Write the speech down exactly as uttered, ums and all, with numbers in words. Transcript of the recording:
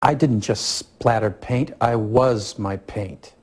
I didn't just splatter paint, I was my paint.